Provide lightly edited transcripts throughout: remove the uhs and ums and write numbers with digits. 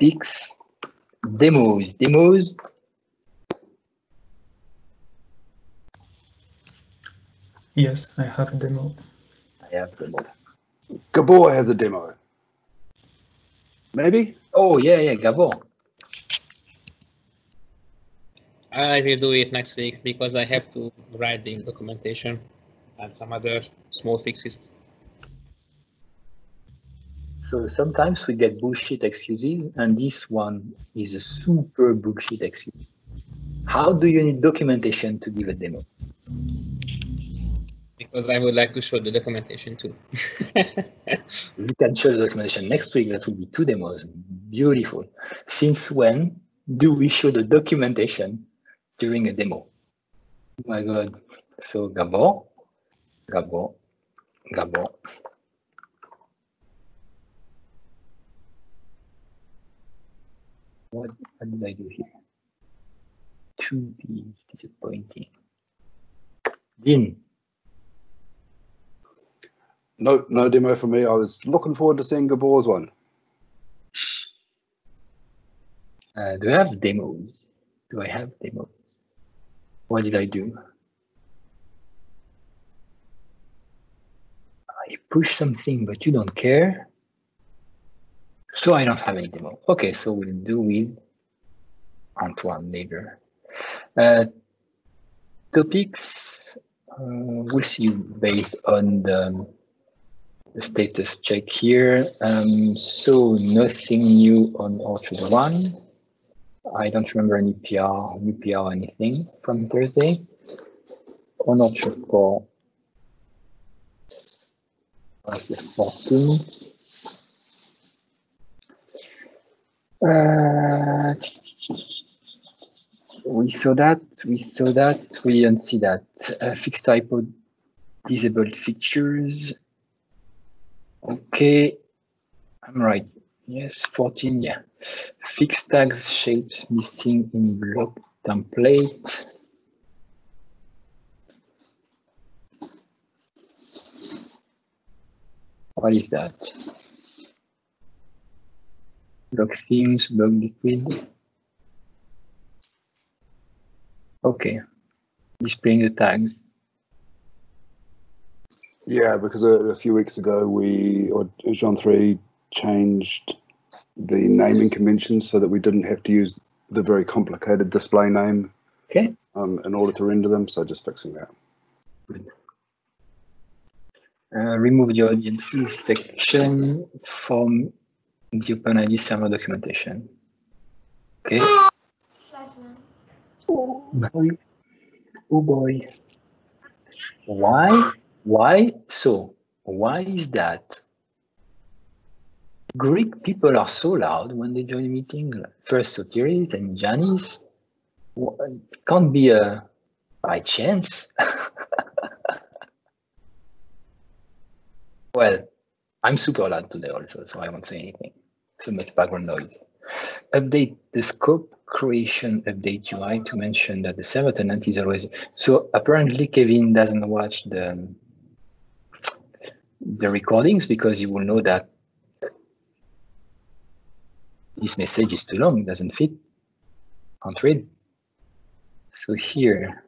clicks, demos. Yes, I have a demo. Gabor has a demo. Maybe? Oh, yeah, Gabor. I will do it next week because I have to write the documentation and some other small fixes. So sometimes we get bullshit excuses, and this one is a super bullshit excuse. How do you need documentation to give a demo? Because I would like to show the documentation too. You can show the documentation next week. That will be two demos. Beautiful. Since when do we show the documentation during a demo? Oh my God. So Gabor. What did I do here? Two P's, disappointing. Din. No demo for me. I was looking forward to seeing Gabor's one. Do I have demos? What did I do? I pushed something, but you don't care. So I don't have any demo. Okay, so we'll do with Antoine later. Topics, we'll see based on the status check here. So nothing new on Orchard 1. I don't remember any new PR or anything from Thursday. On Orchard Core, that's the 14. We don't see that. Fixed typo, disabled features. Okay, I'm right. Yes, 14, yeah. Fixed tags, shapes missing in block template. What is that? Block themes, block liquid. Okay, displaying the tags. Yeah, because a few weeks ago Jean-Thierry changed the naming convention so that we didn't have to use the very complicated display name. Okay. In order to render them, so just fixing that. Good. Remove the audiences section from the OpenID server documentation. Okay. Oh boy. Why? So why is that? Greek people are so loud when they join a meeting. First Soterios and Janis. It can't be by chance. Well, I'm super loud today also, so I won't say anything. So much background noise. Update the scope creation update UI to mention that the server tenant is always. So apparently Kevin doesn't watch the recordings because you will know that this message is too long, doesn't fit, can't read. So here,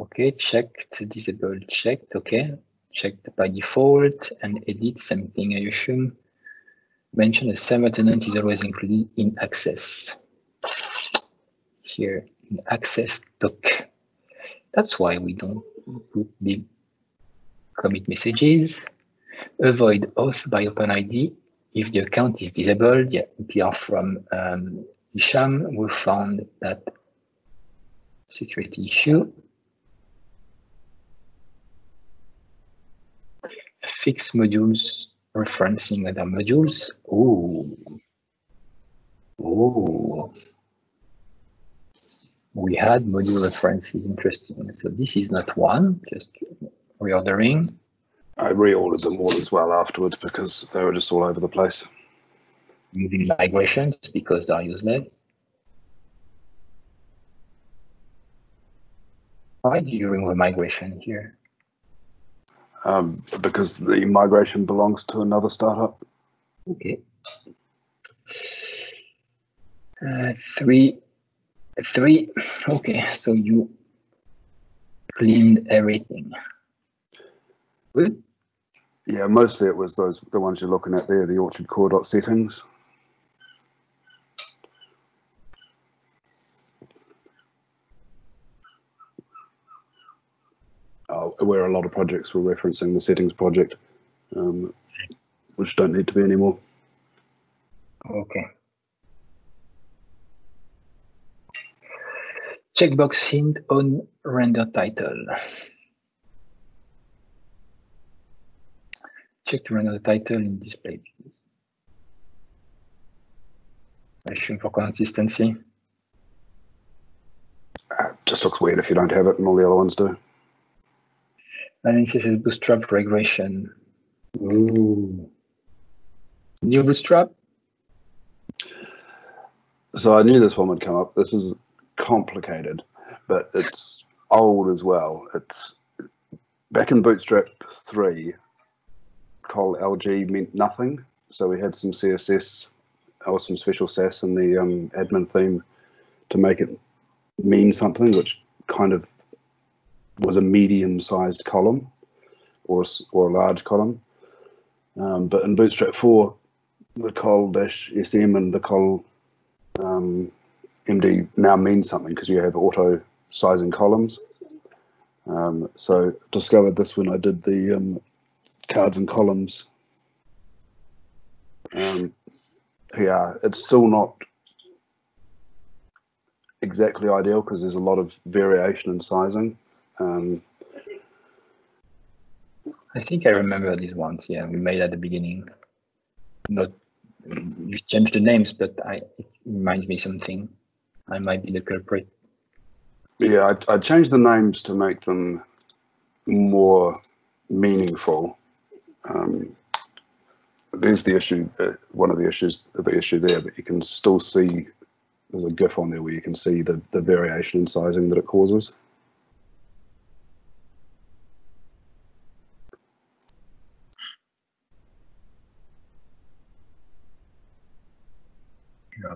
okay, checked, disabled, checked, okay, checked by default, and edit, same thing I assume. Mention the server tenant is always included in access. Here, in access doc. That's why we don't put the commit messages. Avoid auth by OpenID if the account is disabled. Yeah, PR from Isham, we found that security issue. Fix modules referencing other modules. Oh, we had module references. Interesting. So this is not one, just reordering. I reordered them all as well afterwards because they were just all over the place. Moving migrations because they are useless. Why do you remove migration here? because the migration belongs to another startup. Okay. 3. Okay, so you cleaned everything. Good. Yeah, mostly it was those, the ones you're looking at there, the OrchardCore.settings. Where a lot of projects were referencing the settings project, which don't need to be anymore. Okay. Checkbox hint on render title. Check to render title in display. Action for consistency. Just looks weird if you don't have it, and all the other ones do. Analysis is Bootstrap regression. Ooh. New Bootstrap. So I knew this one would come up. This is complicated, but it's old as well. It's back in Bootstrap 3. Col LG meant nothing, so we had some CSS or some special Sass in the admin theme to make it mean something, which kind of was a medium-sized column or a large column. But in Bootstrap 4, the col-sm and the col md now mean something because you have auto-sizing columns. So discovered this when I did the cards and columns PR. It's still not exactly ideal because there's a lot of variation in sizing. I think I remember these ones. Yeah, we made at the beginning. Not you changed the names, but it reminds me something. I might be the culprit. Yeah, I changed the names to make them more meaningful. There's the issue. One of the issue there, but you can still see. There's a GIF on there where you can see the variation in sizing that it causes.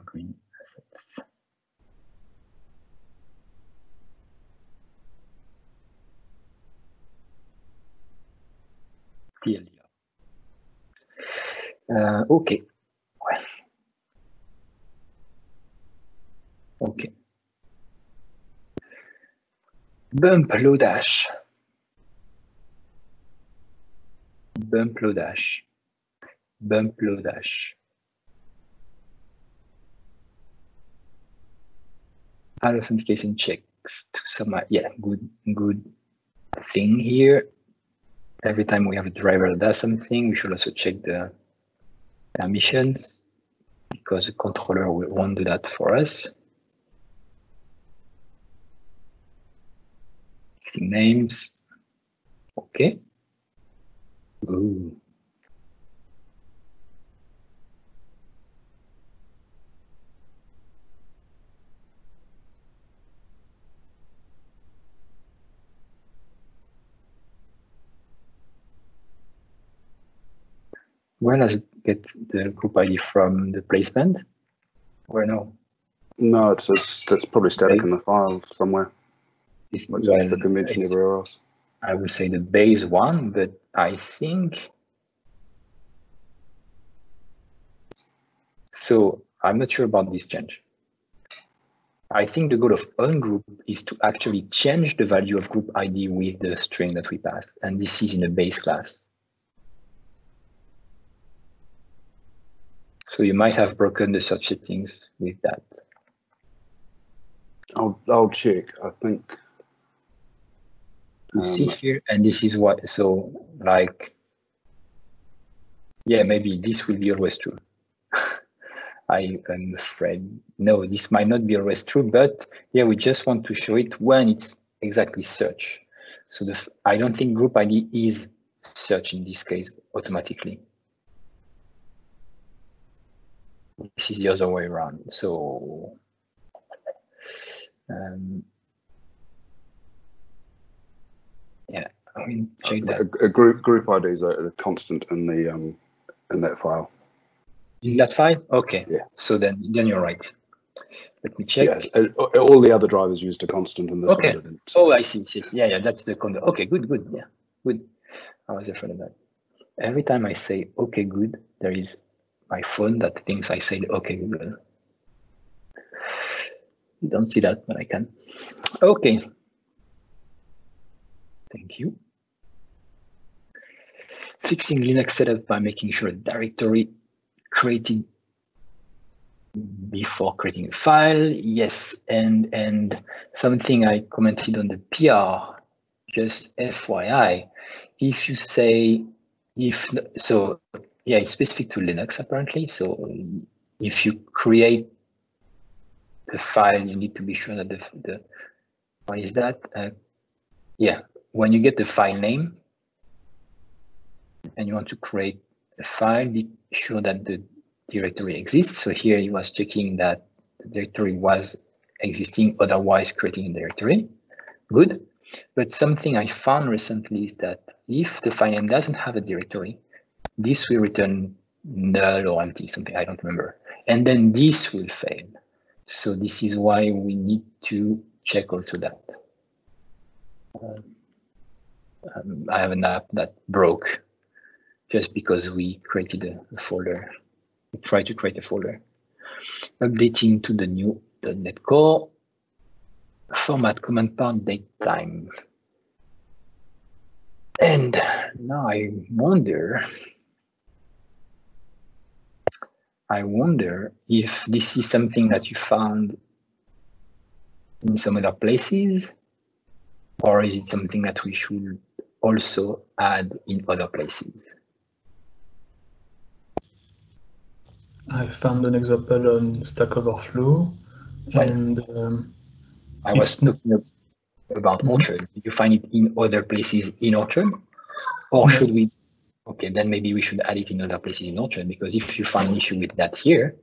Green assets. Okay. Okay. Bump Lodash. Bump Lodash. Bump Lodash. Authentication checks to some, yeah, good thing here. Every time we have a driver that does something, we should also check the permissions because the controller won't do that for us. Fixing names. Okay. Ooh. Where does it get the group ID from? The placement? Or no? No, it's probably static in the file somewhere. It's not just the convention everywhere else. I would say the base one, but I think. So I'm not sure about this change. I think the goal of ungroup is to actually change the value of group ID with the string that we passed, and this is in a base class. So you might have broken the search settings with that. I'll check. I think. You see here, and this is what. So like, yeah, maybe this will be always true. I am afraid. No, this might not be always true, but yeah, we just want to show it when it's exactly search. So I don't think group ID is search in this case automatically. This is the other way around. So yeah, mean, a group ID is a constant in that file. In that file? Okay. Yeah. So then you're right. Let me check. Yeah. All the other drivers used a constant in this one. Okay. Oh, I see. Yeah. That's the constant. Okay. Good. Yeah. Good. I was afraid of that. Every time I say okay, good, there is my phone that thinks I said okay, good. You don't see that, but I can. Okay. Thank you. Fixing Linux setup by making sure a directory created before creating a file. Yes, and something I commented on the PR, just FYI, if you say if so, yeah, it's specific to Linux apparently. So if you create the file, you need to be sure that the why is that? Yeah, when you get the file name and you want to create a file, be sure that the directory exists. So here he was checking that the directory was existing, otherwise creating a directory. Good. But something I found recently is that if the file name doesn't have a directory, this will return null or empty, something I don't remember. And then this will fail. So this is why we need to check also that. I have an app that broke just because we created a folder. We tried to create a folder. Updating to the new .NET Core. Format CommonPart DateTime. And now I wonder if this is something that you found in some other places, or is it something that we should also add in other places? I found an example on Stack Overflow, and I was talking about Orchard. Did you find it in other places in Orchard, or should we? Okay, then maybe we should add it in other places in Orchard, because if you find an issue with that here,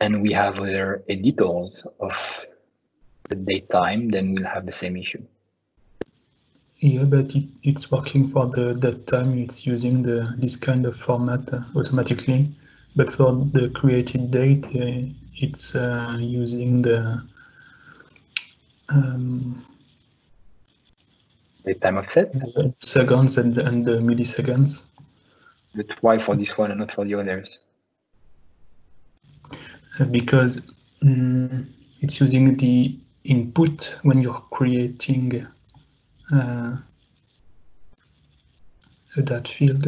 and we have other editors of the DateTime, then we'll have the same issue. Yeah, but it's working for the DateTime. It's using this kind of format automatically, but for the created date, it's using the time offset? Seconds and milliseconds. But why for this one and not for the others? Because it's using the input when you're creating that field.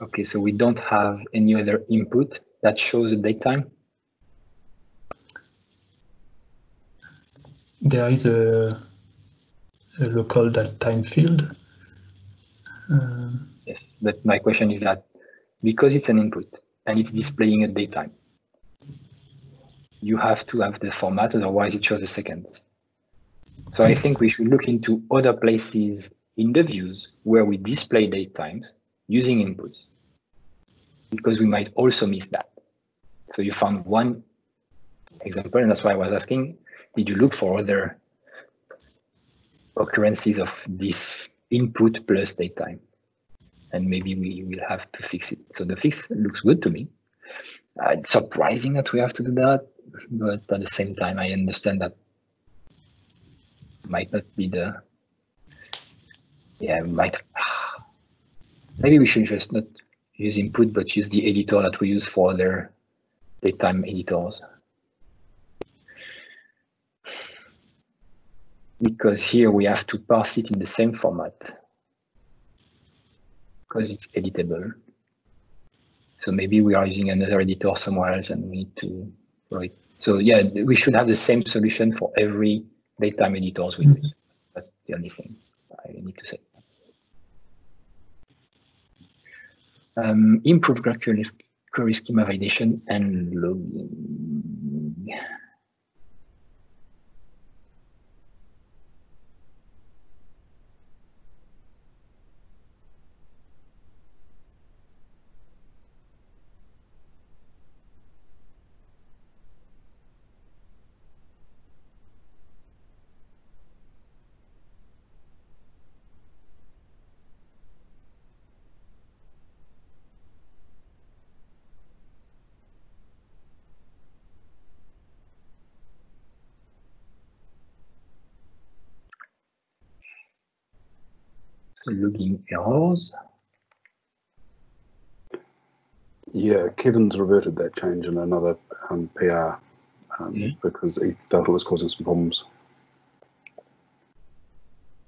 Okay, so we don't have any other input that shows the date time? There is a local date time field. Yes, but my question is that because it's an input and it's displaying a date time, you have to have the format, otherwise it shows the seconds. So yes. I think we should look into other places in the views where we display date times using inputs, because we might also miss that. So you found one example, and that's why I was asking, did you look for other occurrences of this input plus date time? And maybe we will have to fix it. So the fix looks good to me. It's surprising that we have to do that, but at the same time, I understand that might not be the, yeah, might, maybe we should just not use input, but use the editor that we use for other date time editors. Because here we have to parse it in the same format because it's editable. So maybe we are using another editor somewhere else and we need to write. So yeah, we should have the same solution for every datetime editors we use. That's the only thing I need to say. Improve GraphQL query schema validation and logging. logging errors. Yeah, Kevin's reverted that change in another PR because he thought it was causing some problems.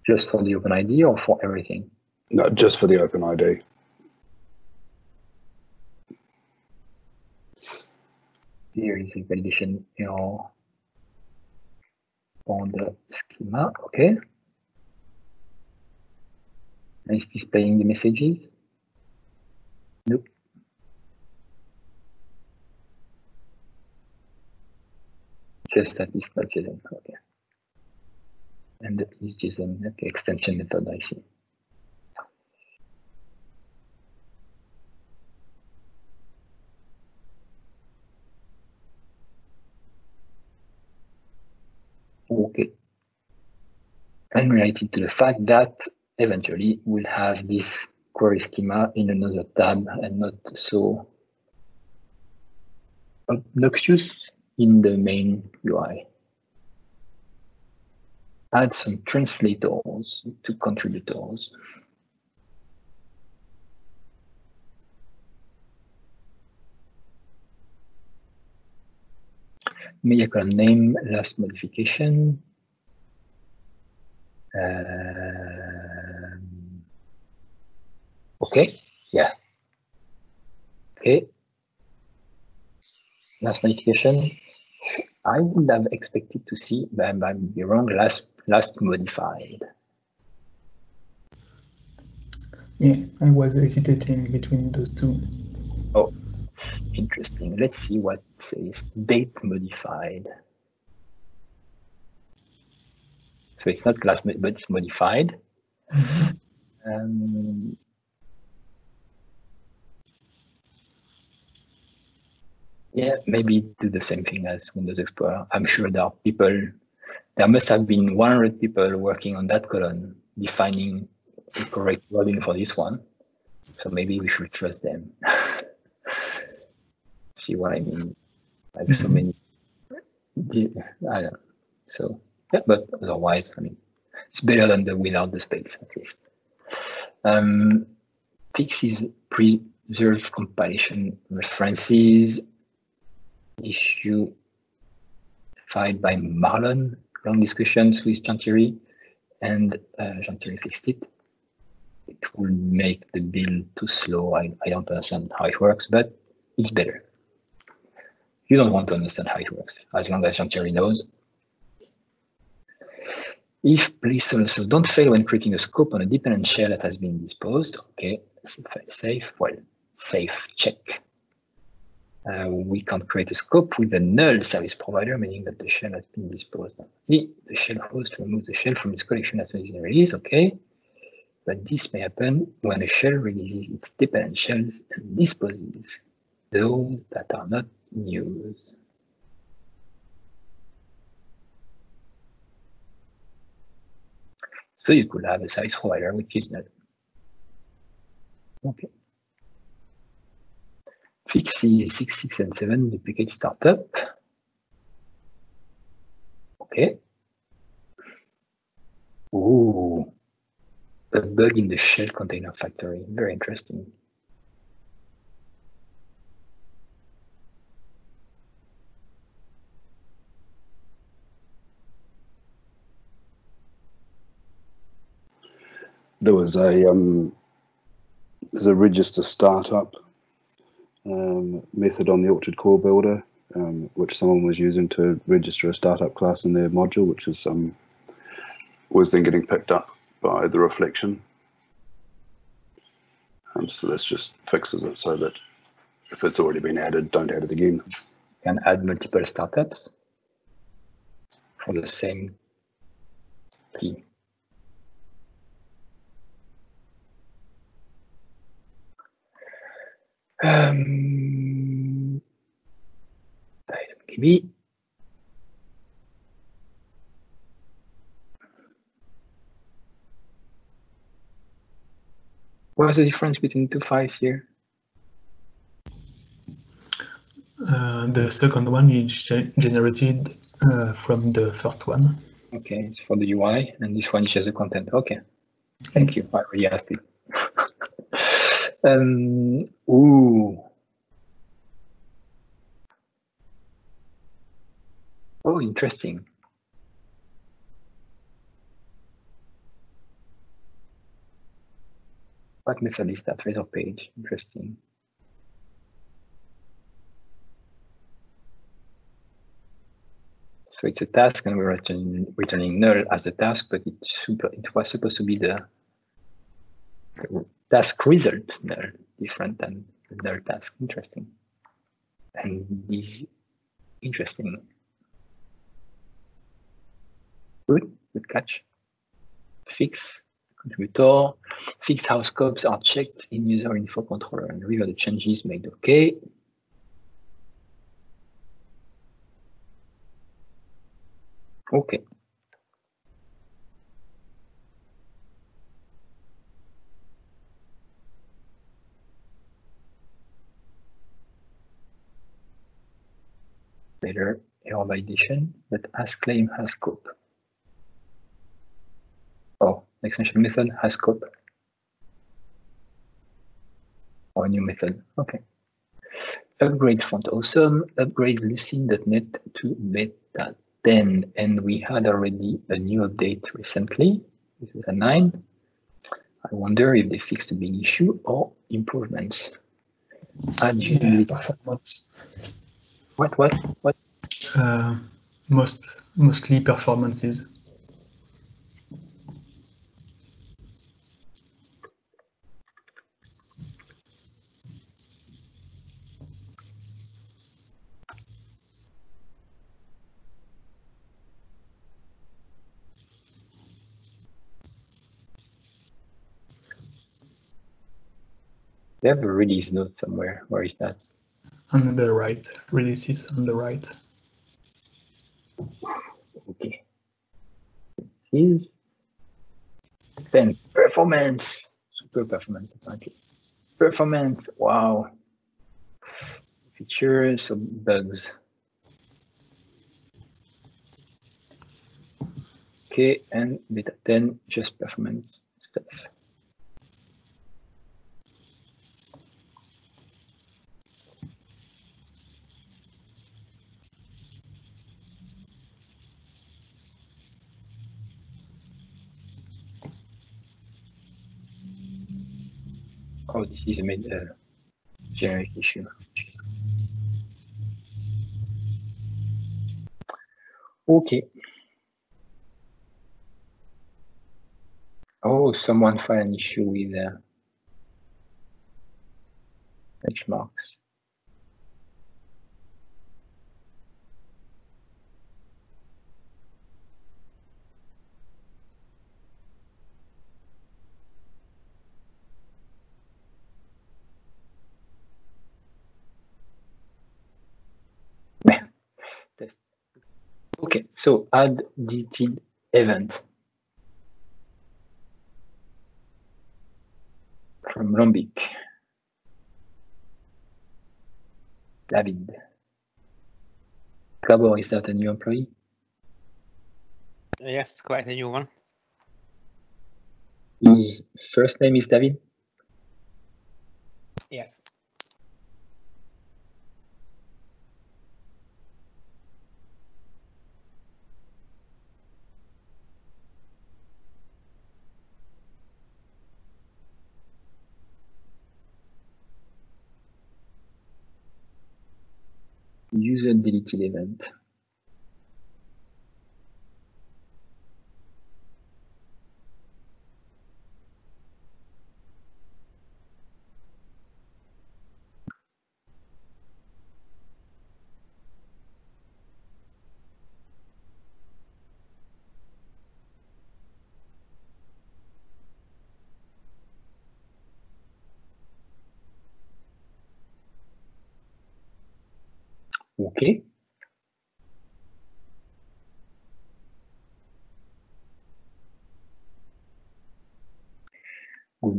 Just for the OpenID or for everything? No, just for the OpenID. Here is a validation error on the schema, okay. And it's displaying the messages. Nope. Just that it's not JSON, okay. And that is JSON, okay, extension method, I see. Okay. And related to the fact that eventually we'll have this query schema in another tab and not so obnoxious in the main UI. Add some translators to contributors. Media column name, last modification. Okay, yeah. Okay. Last modification. I would have expected to see, but I might be wrong, last modified. Yeah, I was hesitating between those two. Oh, interesting. Let's see what says date modified. So it's not last, but it's modified. Yeah, maybe do the same thing as Windows Explorer. I'm sure there are people, there must have been 100 people working on that column, defining the correct wording for this one. So maybe we should trust them. See what I mean? Like so many, I don't know. So, yeah, but otherwise, I mean, it's better than the without the space, at least. Fixes preserves compilation references. Issue filed by Marlon, long discussions with Jean-Thierry, and Jean-Thierry fixed it. It will make the build too slow. I don't understand how it works, but it's better. You don't want to understand how it works, as long as Jean-Thierry knows. If please also don't fail when creating a scope on a dependent shell that has been disposed. Okay, safe, well, safe, check. We can't create a scope with a null service provider, meaning that the shell has been disposed. The shell host removes the shell from its collection as soon as it releases, okay. But this may happen when a shell releases its dependent shells and disposes those that are not in use. So you could have a service provider which is null. Okay. Fixes 6, 6, and 7 duplicate startup. Okay. Ooh, a bug in the shell container factory. Very interesting. There was a there's a register startup method on the Orchard Core builder, which someone was using to register a startup class in their module, which is was then getting picked up by the reflection. So this just fixes it so that if it's already been added, don't add it again. You can add multiple startups for the same key. Maybe what's the difference between two files here? The second one is generated from the first one. Okay, it's for the UI, and this one is just the content. Okay. Thank you, Yasi. Ooh. Oh, interesting. What method is that? Result page. Interesting. So it's a task, and we're returning null as a task, but it was supposed to be the task result null, different than the null task. Interesting. And this interesting. Good catch. Fix contributor. Fix how scopes are checked in user info controller and review the changes made. Okay. Okay. Better error validation, but as claim has scope. Oh, extension method has scope. Or a new method. Okay. Upgrade Font Awesome. Upgrade lucene.net to beta 10, and we had already a new update recently. This is a 9. I wonder if they fixed a big issue or improvements. Performance. What? Mostly performances. They have a release note somewhere. Where is that? On the right. Releases on the right. Okay. This is 10. Performance. Super performance. Okay. Performance. Wow. Features of bugs. Okay, and beta 10, just performance stuff. Oh, this is a generic issue. Okay. Oh, someone found an issue with benchmarks. Okay, so add deleted event from Lombic. David. Gabor, is that a new employee? Yes, quite a new one. His first name is David? Yes. User deleted event. Okay.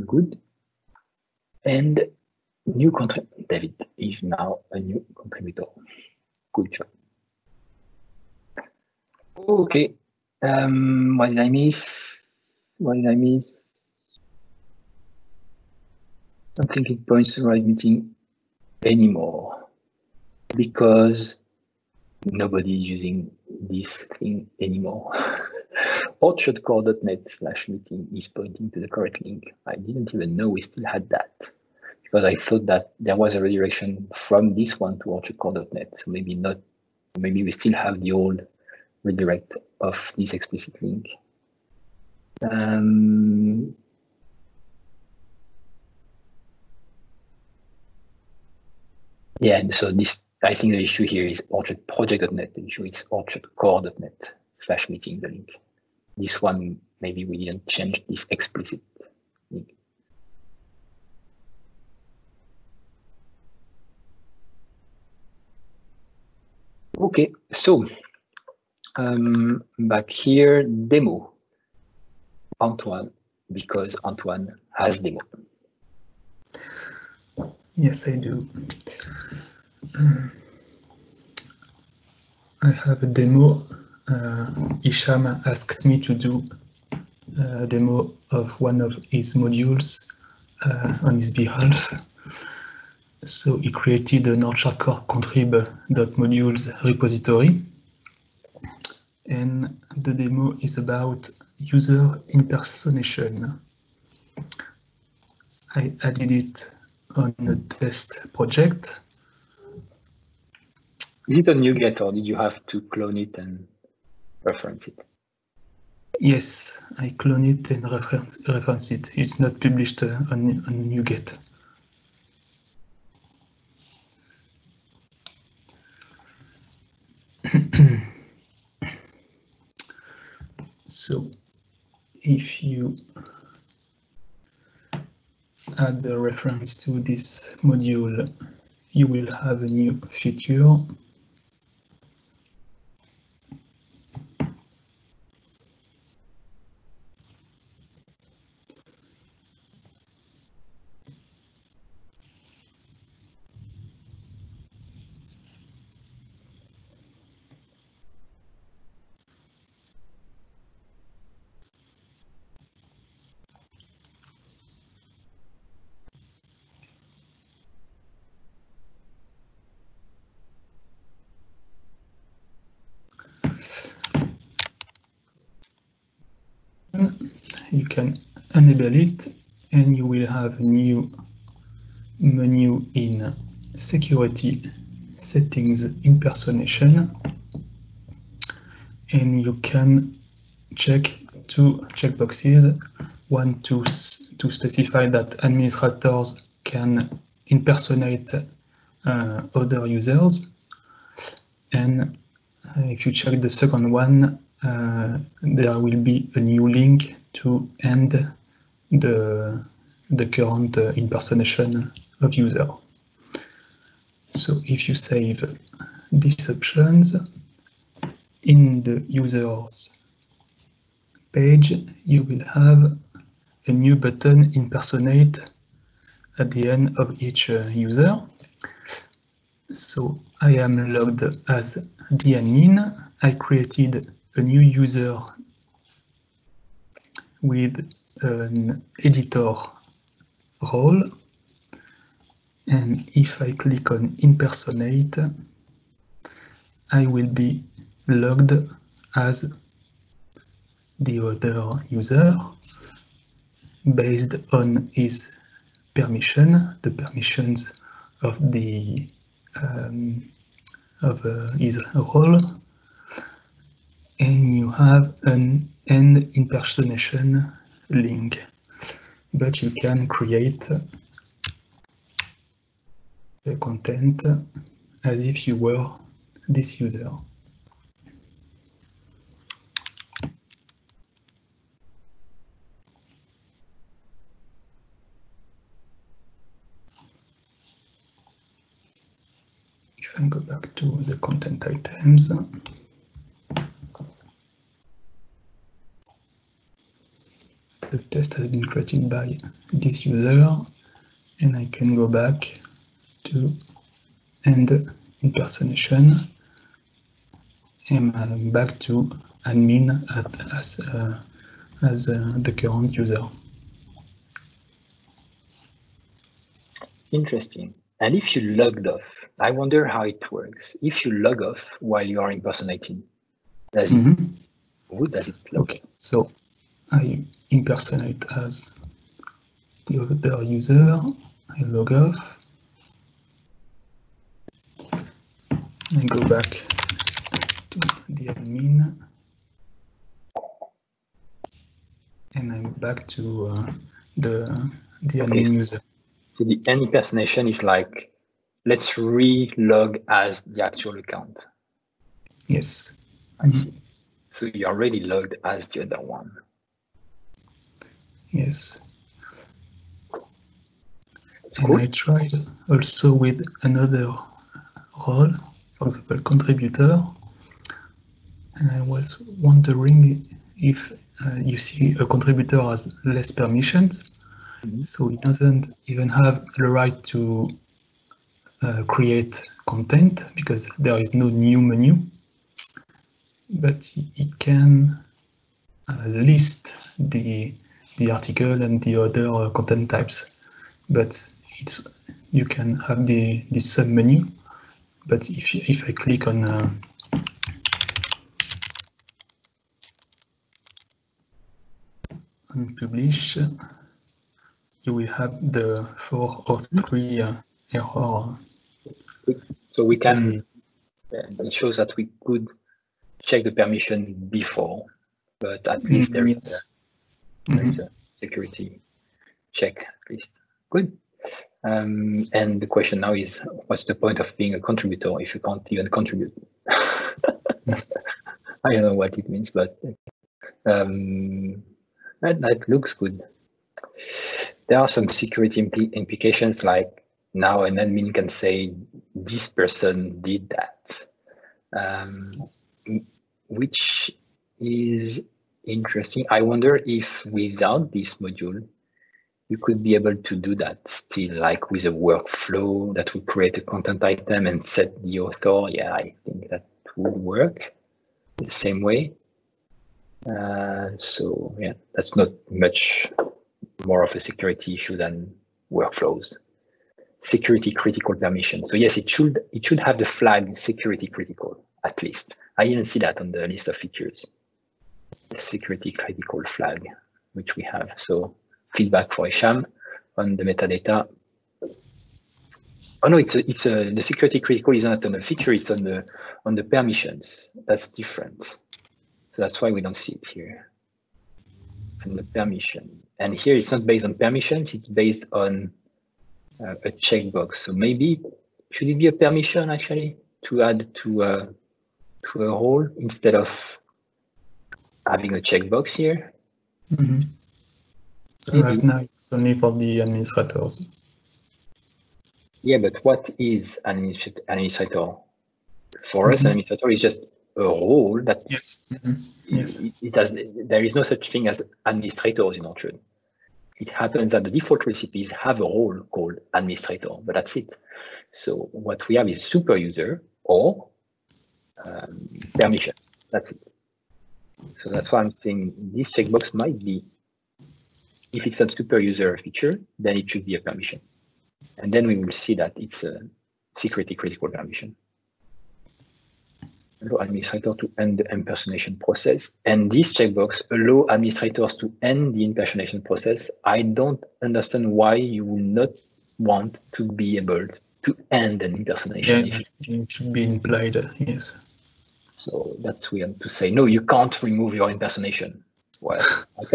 Good. And new contributor. David is now a new contributor. Good job. Okay. What did I miss? don't think it points to the right meeting anymore because nobody's using this thing anymore. OrchardCore.net/meeting is pointing to the correct link. I didn't even know we still had that because I thought that there was a redirection from this one to OrchardCore.net. So maybe not. Maybe we still have the old redirect of this explicit link. Yeah, so this, I think the issue here is Orchard Project.net. The issue is OrchardCore.net/meeting, the link. This one, maybe we didn't change this explicit link. Okay, so back here, demo. Antoine, because Antoine has demo. Yes, I do. I have a demo. Isham asked me to do a demo of one of his modules on his behalf. So he created an OrchardCore.Contrib.Modules repository. And the demo is about user impersonation. I added it on a test project. Is it on NuGet or did you have to clone it and reference it? Yes, I clone it and reference it. It's not published on NuGet. So if you add a reference to this module, you will have a new feature. You can enable it and you will have a new menu in security settings impersonation, and you can check two checkboxes, one to specify that administrators can impersonate other users, and if you check the second one, there will be a new link to end the current impersonation of user. So if you save these options in the users page, you will have a new button impersonate at the end of each user. So I am logged as DNN. I created a new user with an editor role, and if I click on impersonate, I will be logged as the other user based on his permission, the permissions of the his role, and you have an end impersonation link, but you can create the content as if you were this user. If I go back to the content items, the test has been created by this user, and I can go back to end impersonation, and I'm back to admin as the current user. interesting. And if you logged off, I wonder how it works. If you log off while you are impersonating, does it, who does it log? Okay, so I impersonate as the other user, I log off, and go back to the admin, and I'm back to the admin user. So the end impersonation is like, let's re-log as the actual account. Yes. I see. So you already logged as the other one. Yes. Cool. And I tried also with another role, for example, contributor. And I was wondering if you see a contributor has less permissions. So it doesn't even have the right to create content because there is no new menu, but it can list the article and the other content types. But it's, you can have the sub menu. But if I click on publish, you will have the 4 or 3 error. So we can. It shows that we could check the permission before, but at least there is a, security check at least. Good. And the question now is, what's the point of being a contributor if you can't even contribute? I don't know what it means, but that looks good. There are some security implications, like now an admin can say this person did that, which is interesting. I wonder if without this module, you could be able to do that still, like with a workflow that would create a content item and set the author. Yeah, I think that would work the same way. So yeah, that's not much more of a security issue than workflows. Security critical permission. So yes, it should have the flag security critical, at least. I didn't see that on the list of features. The security critical flag, which we have. So feedback for Isham on the metadata. Oh no, the security critical is not on the feature, it's on the permissions. That's different. So that's why we don't see it here. It's on the permission. And here it's not based on permissions, it's based on a checkbox. So maybe, should it be a permission actually to add to a role instead of having a checkbox here? Right now it's only for the administrators. Yeah, but what is an administrator? For us, an administrator is just a role that there is no such thing as administrators in Orchard. It happens that the default recipes have a role called administrator, but that's it. So what we have is super user or permissions. That's it. So that's why I'm saying this checkbox might be, if it's a super user feature, then it should be a permission. And then we will see that it's a security critical permission. Allow administrator to end the impersonation process. And this checkbox, allow administrators to end the impersonation process. I don't understand why you will not want to be able to end an impersonation. Yeah, it should be implied, yes. So that's weird to say, no, you can't remove your impersonation. Well,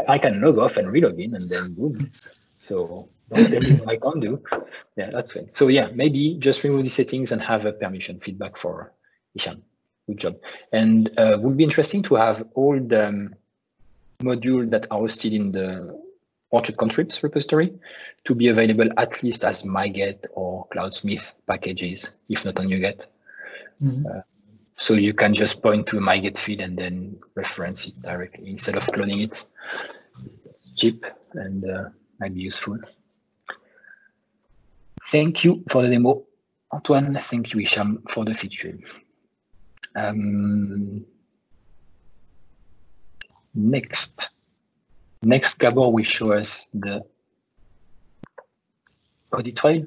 I can log off and relog in and then boom. So don't tell me what I can't do. Yeah, that's fine. So yeah, maybe just remove the settings and have a permission feedback for Isham. Good job. And would be interesting to have all the modules that are hosted in the Orchard Contribs repository to be available at least as MyGet or CloudSmith packages, if not on NuGet. So you can just point to a MyGet feed and then reference it directly instead of cloning it. It's cheap and might be useful. Thank you for the demo, Antoine. Thank you, Isham, for the feature. Next Gabor will show us the audit trail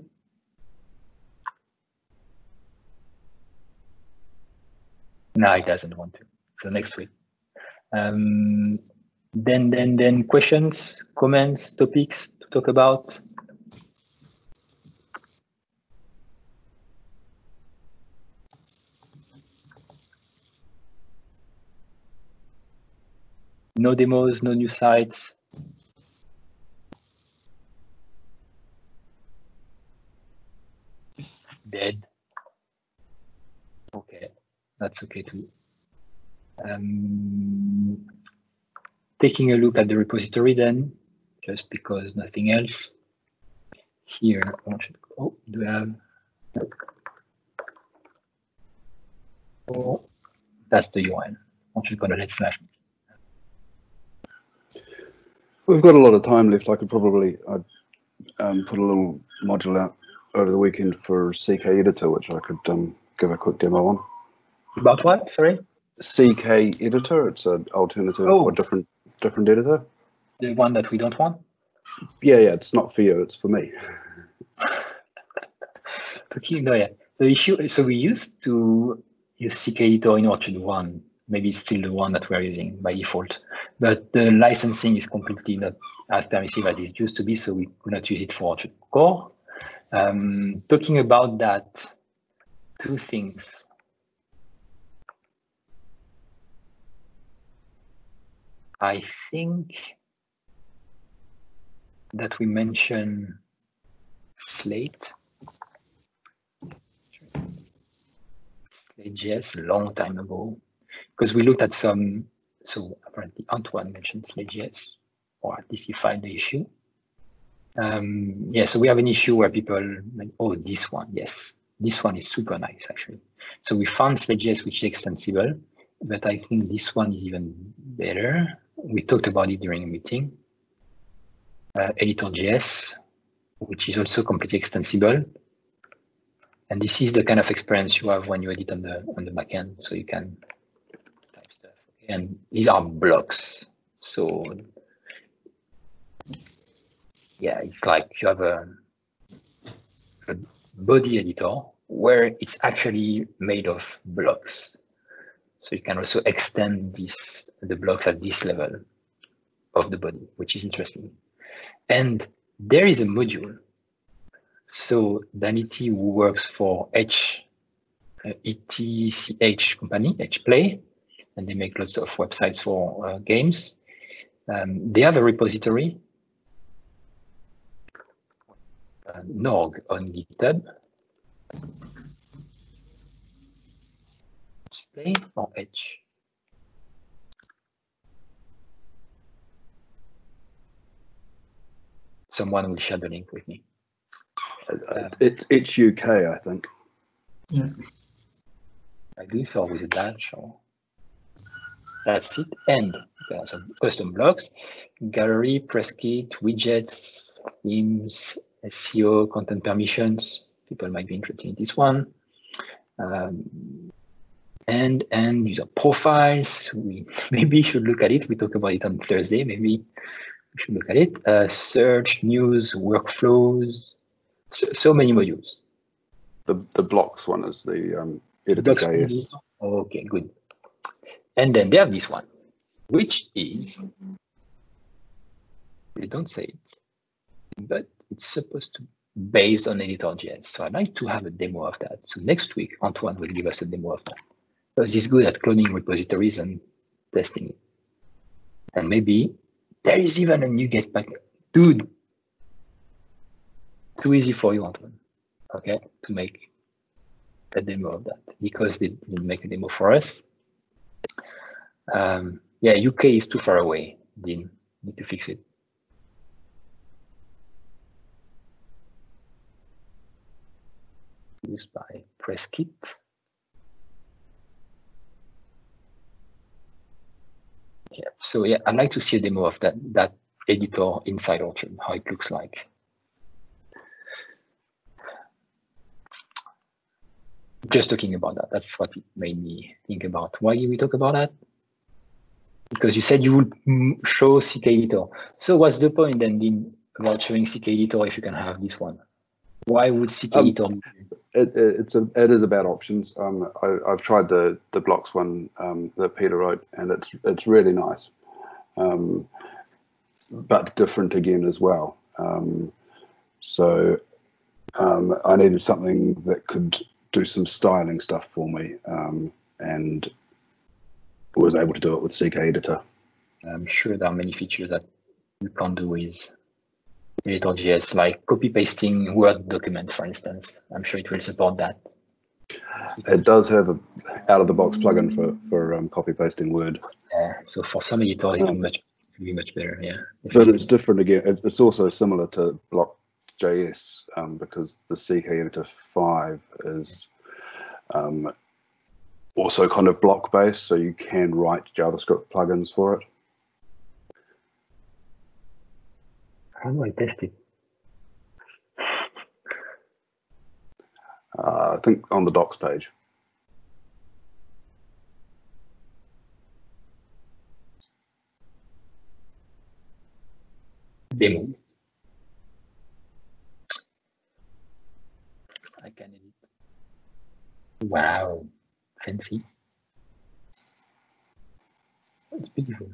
No, he doesn't want to. So next week. Then questions, comments, topics to talk about. No demos, no new sites. Dead. Okay, that's okay too. Taking a look at the repository then, just because nothing else. Here, oh, do we have? Oh, that's the URL. OrchardCore.Contrib.Modules. We've got a lot of time left. I could probably put a little module out over the weekend for CKEditor, which I could give a quick demo on. About what? Sorry. CKEditor. It's an alternative or different editor. The one that we don't want. Yeah, yeah. It's not for you. It's for me. No, yeah. The issue. So we used to use CKEditor in Orchard 1. Maybe it's still the one that we're using by default, but the licensing is completely not as permissive as it used to be, so we could not use it for Orchard Core. Talking about that, two things. I think that we mentioned Slate. SlateJS a long time ago. Because we looked at some, so apparently Antoine mentioned SlateJS, or at least he found the issue. Yeah, so we have an issue where people, oh, this one, yes, this one is super nice actually. So we found SlateJS, which is extensible, but I think this one is even better. We talked about it during a meeting. Editor.js, which is also completely extensible. And this is the kind of experience you have when you edit on the backend, so you can. And these are blocks, so yeah, it's like you have a body editor where it's actually made of blocks, so you can also extend this, the blocks at this level of the body, which is interesting. And there is a module, so Danity, who works for ETCH company, HPlay, and they make lots of websites for games. They have a repository, Norg on GitHub. Play or Edge? Someone will share the link with me. It's UK, I think. Yeah. Like this, or with a dash, or. That's it. And some custom blocks, gallery, press kit, widgets, themes, SEO, content permissions. People might be interested in this one. And user profiles. We maybe should look at it. We talk about it on Thursday. Maybe we should look at it. Search, news, workflows. So many modules. The blocks one is the editor.js. Okay, good. And then they have this one, which is, they don't say it, but it's supposed to be based on editor.js. So I'd like to have a demo of that. So next week, Antoine will give us a demo of that. Because he's good at cloning repositories and testing it. And maybe there is even a NuGet package. Dude, too easy for you, Antoine, okay, to make a demo of that, because they didn't make a demo for us. Yeah, UK is too far away, Dean. Need to fix it. Used by press kit. Yeah, so yeah, I'd like to see a demo of that editor inside Orchard, how it looks like. Just talking about that, that's what it made me think about. Why did we talk about that? Because you said you would show CKEditor. So what's the point then about showing CKEditor if you can have this one? Why would CKEditor? It is a bad option. I've tried the blocks one that Peter wrote, and it's really nice, but different again as well. So I needed something that could do some styling stuff for me, and was able to do it with CKEditor. I'm sure there are many features that you can't do with editor.js, like copy-pasting Word document, for instance. I'm sure it will support that. It does have a out-of-the-box plugin for copy-pasting Word. Yeah, so for some editors, it will be much better, yeah. But it's different again. It's also similar to Block.js because the CKEditor 5 is also kind of block-based, so you can write JavaScript plugins for it. How do I test it? I think on the docs page. Demo. I can edit. Wow, fancy. That's beautiful.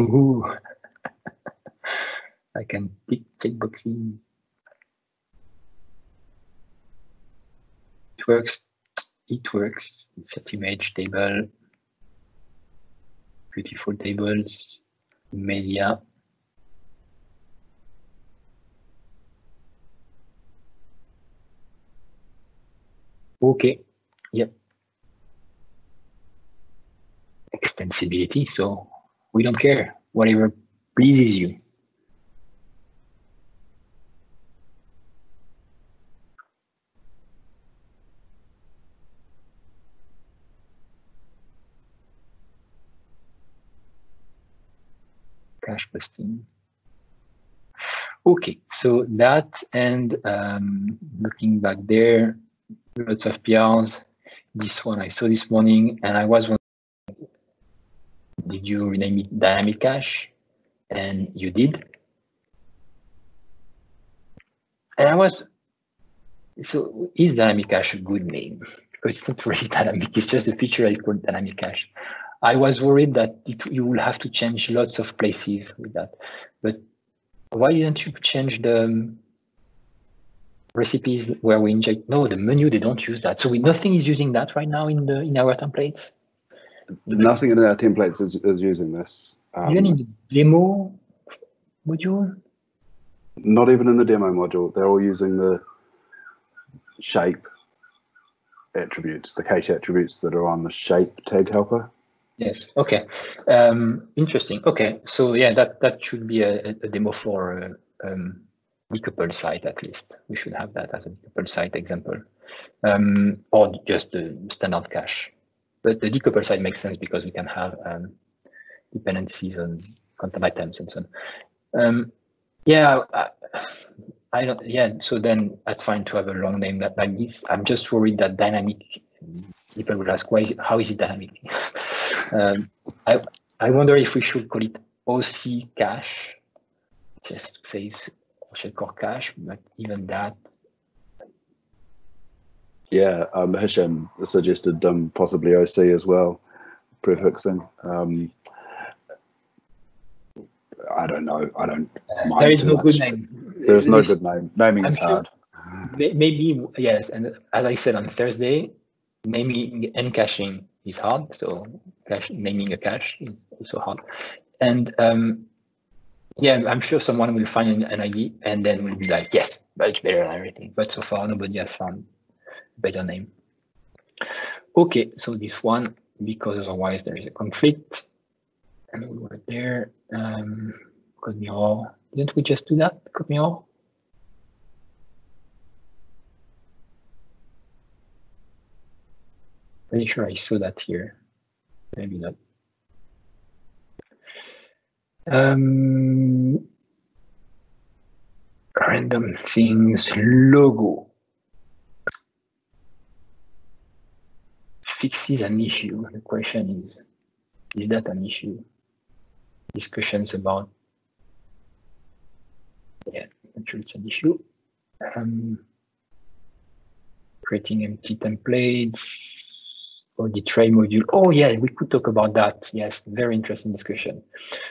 Ooh. I can tick boxing. It works. It works. It's an image table. Beautiful tables. Media. Okay. Yep. Extensibility. So. We don't care, whatever pleases you. Cache posting. Okay, so that, and looking back there, lots of PRs. This one I saw this morning, and I was wondering, did you rename it dynamic cache? And you did. And I was, so is dynamic cache a good name? Because it's not really dynamic, it's just a feature I call dynamic cache. I was worried that you will have to change lots of places with that. But why didn't you change the recipes where we inject? No, the menu, they don't use that. So nothing is using that right now in our templates. Nothing in our templates is using this. Even in the demo module? Not even in the demo module. They're all using the shape attributes, the cache attributes that are on the shape tag helper. Yes. Okay. Interesting. Okay. So yeah, that should be a demo for decouple site at least. We should have that as a decouple site example, or just the standard cache. But the decouple side makes sense because we can have dependencies on content items and so on. Yeah, I don't. Yeah, so then that's fine to have a long name that like this. I'm just worried that dynamic. People will ask, how is it dynamic? I wonder if we should call it OC cache, just to say it's Orchard Core cache, but even that. Yeah, Isham suggested possibly OC as well, prefixing. I don't know. I don't mind. There is no good name. There is no good name. Naming is hard. Maybe, yes. And as I said on Thursday, naming and caching is hard. So naming a cache is also hard. And yeah, I'm sure someone will find an ID and then will be like, yes, much better and everything. But so far, nobody has found better name. Okay, so this one, because otherwise there is a conflict, and we were there. CodeMirror, didn't we just do that? CodeMirror. Pretty sure I saw that here. Maybe not. Random things logo. Fixes an issue. The question is that an issue? Discussions about Yeah, I'm sure it's an issue. Creating empty templates. Or the tray module. Oh yeah, we could talk about that. Yes, very interesting discussion.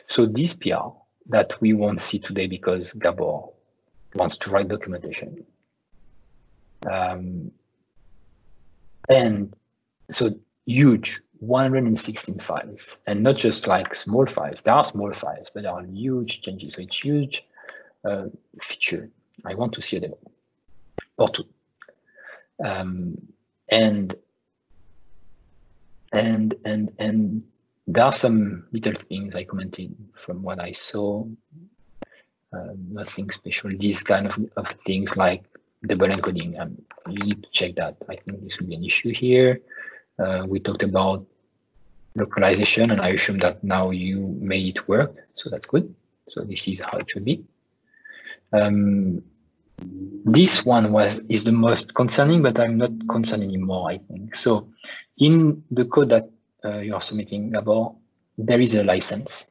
So this PR that we won't see today because Gabor wants to write documentation. And so huge 116 files, and not just like small files. There are small files, but there are huge changes. So it's huge feature. I want to see a demo or two. And there are some little things I commented from what I saw. Nothing special. These kind of things like double encoding. You need to check that. I think this will be an issue here. We talked about localization, and I assume that now you made it work, so that's good. So this is how it should be. This one is the most concerning, but I'm not concerned anymore, I think. So in the code that you are submitting, Gabor, there is a license.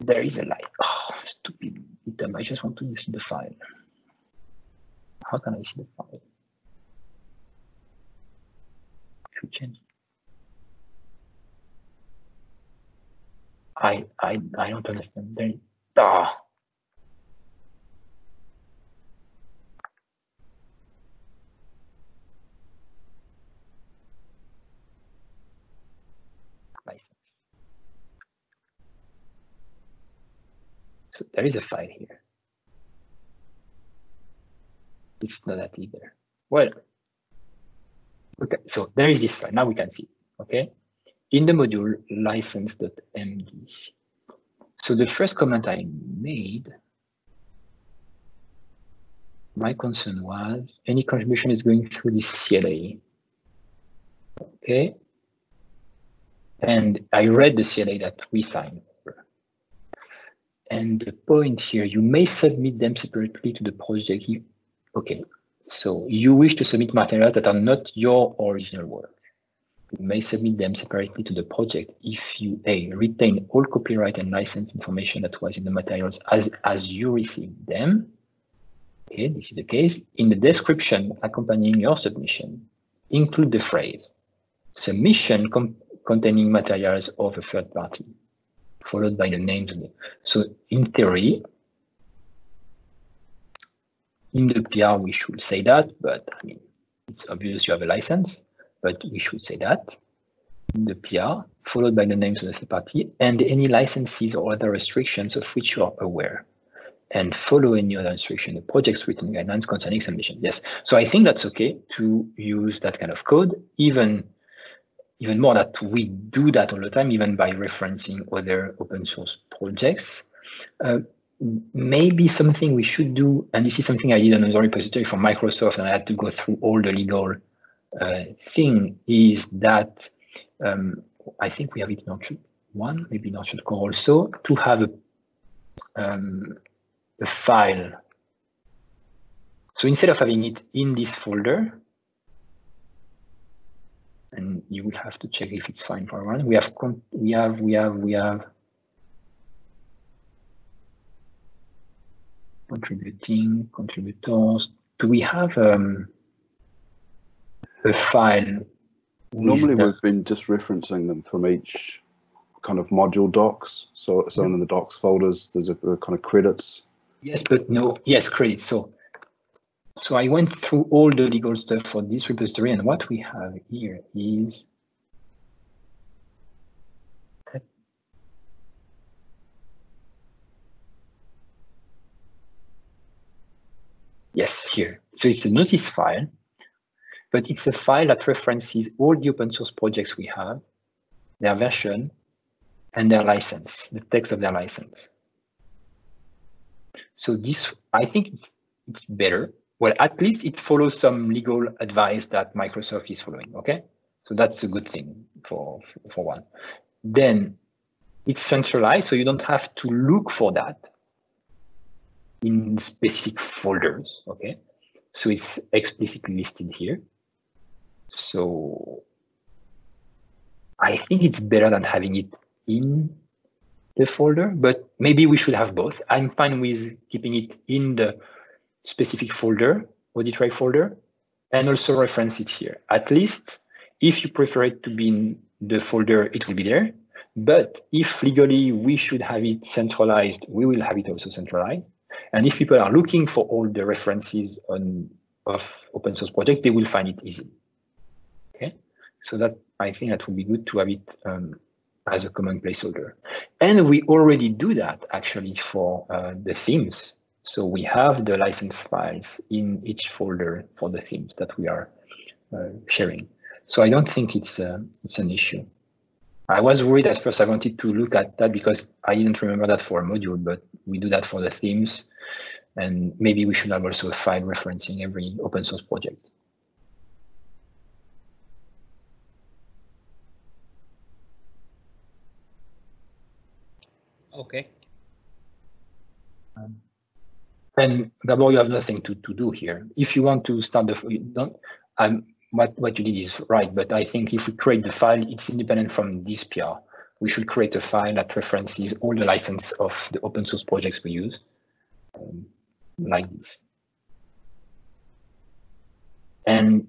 There is a license. Oh, stupid item. I just want to see the file. How can I see the file? Should change. I don't understand. There is, ah. License. So there is a file here. It's not that either. Well, okay, so there is this file. Now we can see, okay? In the module license.md. So the first comment I made, my concern was any contribution is going through this CLA. Okay. And I read the CLA that we signed. And the point here, you may submit them separately to the project. Okay. So you wish to submit materials that are not your original work. You may submit them separately to the project if you A, retain all copyright and license information that was in the materials as you received them. Okay, this is the case. In the description accompanying your submission, include the phrase submission containing materials of a third party, followed by the name. So in theory, in the PR, we should say that, but I mean, it's obvious you have a license. But we should say that in the PR, followed by the names of the third party and any licenses or other restrictions of which you are aware, and follow any other instruction, the project's written guidelines concerning submission. Yes, so I think that's okay to use that kind of code, even more that we do that all the time, even by referencing other open source projects. Maybe something we should do, and this is something I did on another repository from Microsoft, and I had to go through all the legal thing is that I think we have it in Orchard 1, maybe in Orchard Core also, to have a file. So instead of having it in this folder, and you will have to check if it's fine for everyone. We have contributing contributors. Do we have the file? Normally we've been just referencing them from each kind of module docs. So yeah. In the docs folders, there's a kind of credits. Yes, but no, yes, credits. So I went through all the legal stuff for this repository, and what we have here is yes, here. So it's a notice file. But it's a file that references all the open source projects we have, their version, and their license, the text of their license. So this, I think it's better. Well, at least it follows some legal advice that Microsoft is following, okay? So that's a good thing for one. Then it's centralized, so you don't have to look for that in specific folders, okay? So it's explicitly listed here. So I think it's better than having it in the folder, but maybe we should have both. I'm fine with keeping it in the specific folder, auditray folder, and also reference it here. At least if you prefer it to be in the folder, it will be there. But if legally we should have it centralized, we will have it also centralized. And if people are looking for all the references on of open source project, they will find it easy. Okay, so that I think that would be good to have it as a common placeholder. And we already do that actually for the themes. So we have the license files in each folder for the themes that we are sharing. So I don't think it's an issue. I was worried at first. I wanted to look at that because I didn't remember that for a module, but we do that for the themes. And maybe we should have also a file referencing every open source project. Okay. And Gabor, you have nothing to do here. If you want to start the, you don't. What you did is right, but I think if we create the file, it's independent from this PR. We should create a file that references all the license of the open source projects we use, like this. And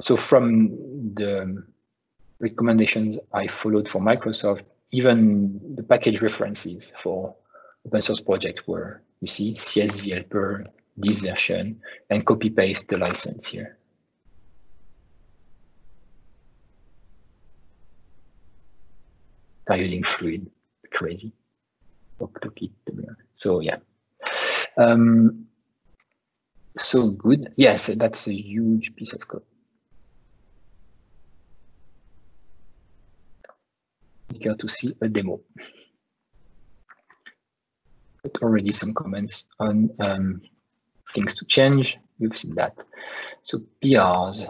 so from the recommendations I followed for Microsoft, even the package references for open source project were, you see, CSV helper, this version, and copy paste the license here. They're using Fluid, crazy. So yeah. So good. Yes, that's a huge piece of code. Here to see a demo. But already some comments on things to change. You've seen that. So PRs.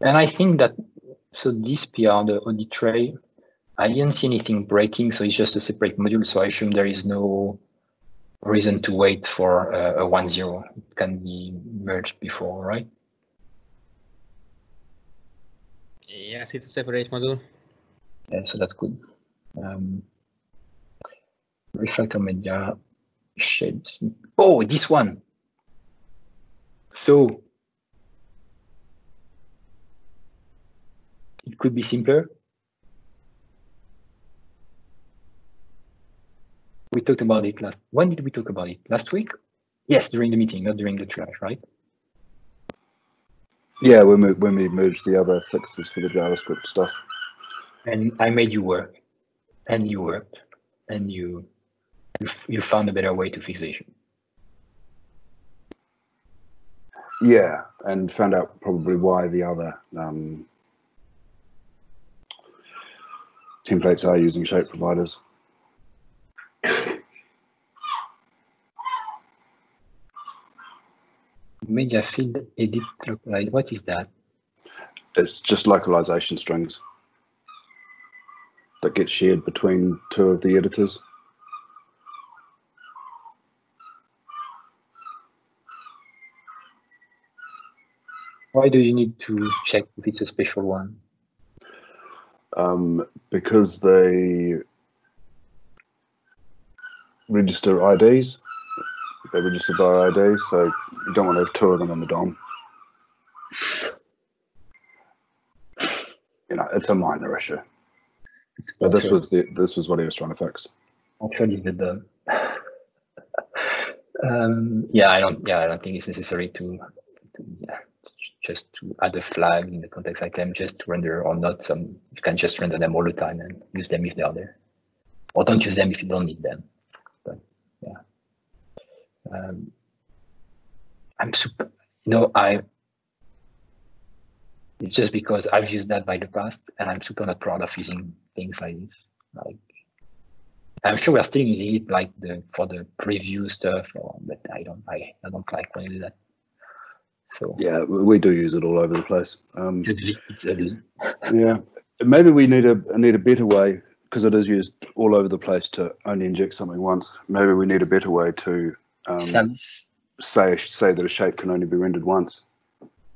And I think that, so this PR, the audit tray, I didn't see anything breaking, so it's just a separate module. So I assume there is no reason to wait for a 1.0. It can be merged before, right? Yes, it's a separate module. Yeah, so that's good. Reflector media shapes. Oh, this one. So it could be simpler. We talked about it last. When did we talk about it? Last week? Yes, during the meeting, not during the trash, right? Yeah, when we merged the other fixes for the JavaScript stuff. And I made you work, and you worked, and you found a better way to fix the issue. Yeah, and found out probably why the other templates are using shape providers. Media field edit localize. What is that? It's just localization strings that get shared between two of the editors. Why do you need to check if it's a special one? Because they register IDs. They register by ID, so you don't want to have two of them on the DOM. You know, it's a minor issue. But this was the what he was trying to fix. Actually, the DOM. Yeah, I don't think it's necessary to just to add a flag in the context item, just to render or not. Some you can just render them all the time and use them if they are there, or don't use them if you don't need them. But yeah. I'm super, no, it's just because I've used that by the past and I'm super not proud of using things like this. Like, I'm sure we're still using it like for the preview stuff, but I don't like when you do that. So yeah, we do use it all over the place. It's ugly. Yeah, maybe we need a better way, because it is used all over the place to only inject something once. Maybe we need a better way to say that a shape can only be rendered once.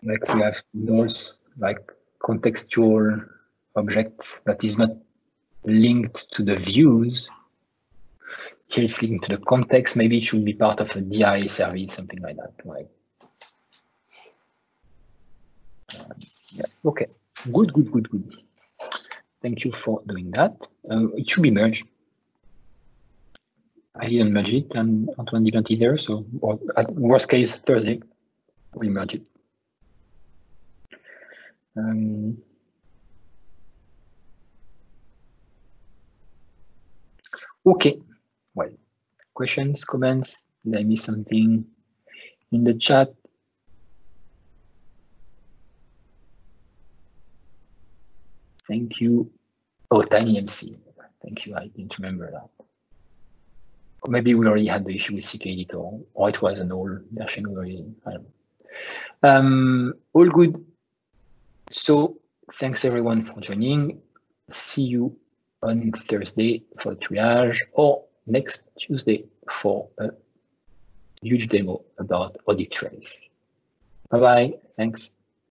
Like we have those like contextual object that is not linked to the views. Here it's linked to the context. Maybe it should be part of a DI service, something like that. Like, yeah. Okay, good. Thank you for doing that. It should be merged. I didn't merge it, and Antoine didn't either. So, or at worst case, Thursday, we merge it. Okay. Well, questions, comments? Did I miss something in the chat? Thank you. Oh, Tiny MC. Thank you. I didn't remember that. Maybe we already had the issue with CKEditor, or it was an old version we were using. I don't know. All good. So thanks everyone for joining. See you on Thursday for triage, or next Tuesday for a huge demo about audit trails. Bye bye. Thanks.